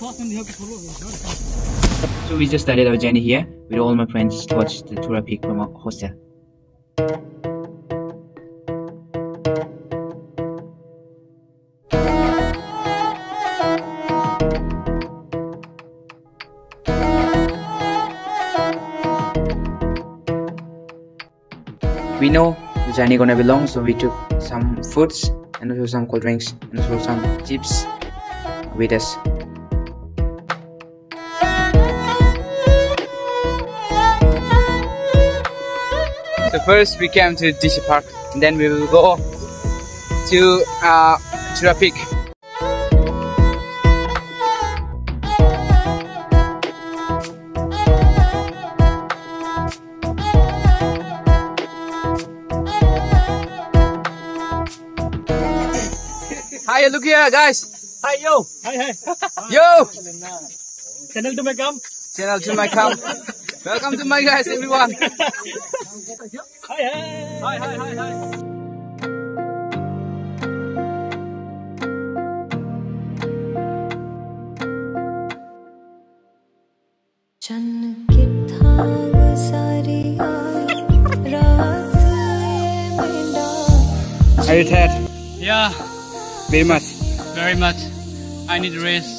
So we just started our journey here with all my friends towards the Tura Peak from our hostel. We know the journey gonna be long, so we took some foods and also some cold drinks and also some chips with us. So first we came to Disha Park, and then we will go to Tura Peak. Hi, look here, guys. Hi, yo. Hi, hi. Yo. Channel to my camp. Channel to my camp. Welcome to my guys, everyone. Hi, hi, hi, hi, hi. Are you tired? Yeah. Very much. Very much. I need a rest.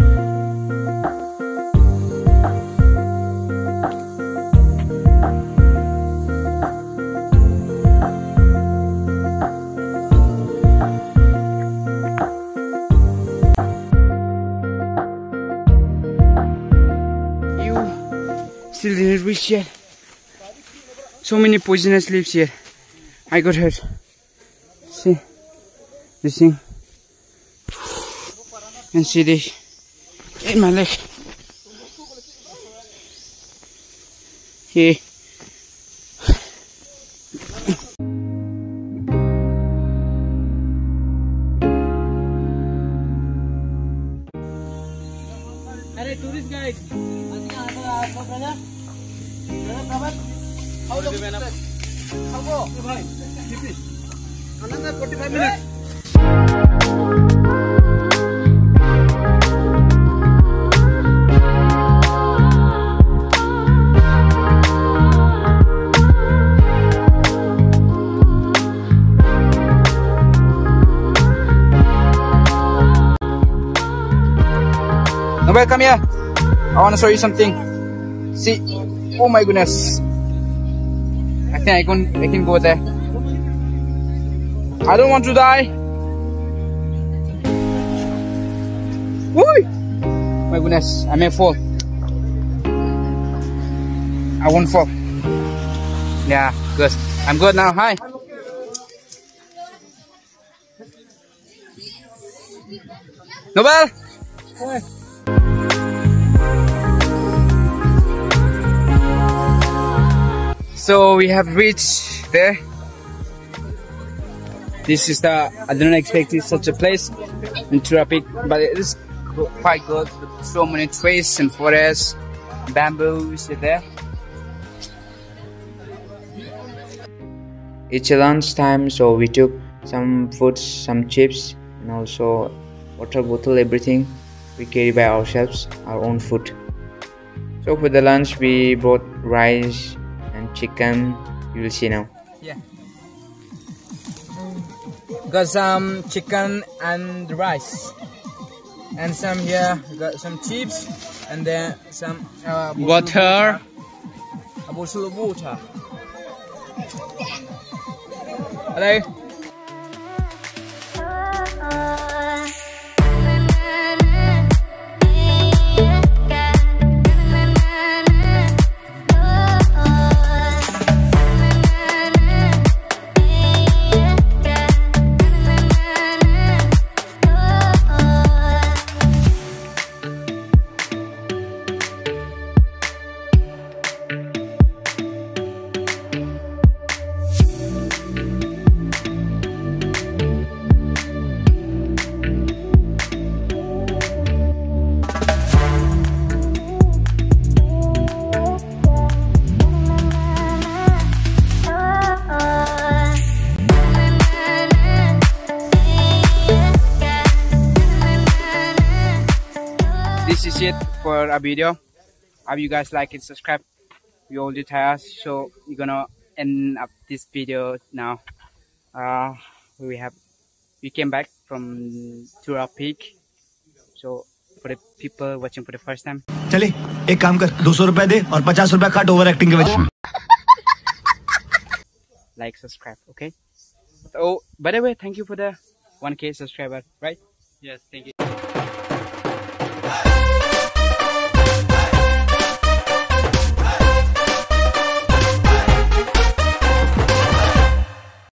Still didn't reach yet. So many poisonous leaves here. I got hurt. See this thing, and see this in my leg. Here. Hey, tourist guide. Brother, how long is this? How go? Hey, bhai. Another 45 minutes. Nobel, come here. I want to show you something. See, oh my goodness. I think I can go there. I don't want to die. Woo! My goodness, I may fall. I won't fall. Yeah, good. I'm good now. Hi. Nobel. Hi. So we have reached there. This is the, I didn't expect it such a place in Tura Peak, but it is quite good. So many trees and forests, bamboos are there. It's a lunch time, so we took some foods, some chips, and also water bottle, everything we carry by ourselves, our own food. So for the lunch we brought rice, chicken, you will see now. Yeah, got some chicken and rice, and some here got some chips, and then some water, a bottle of water. Hello. this is it for our video. Hope you guys like and subscribe. We already tired, so we're gonna end up this video now. We came back from Tura Peak. So for the people watching for the first time. Chale, ek kaam kar, 200 rupees de aur 50 rupees cut overacting ke vich. Like, subscribe, okay? Oh, by the way, thank you for the 1K subscriber, right? Yes, thank you.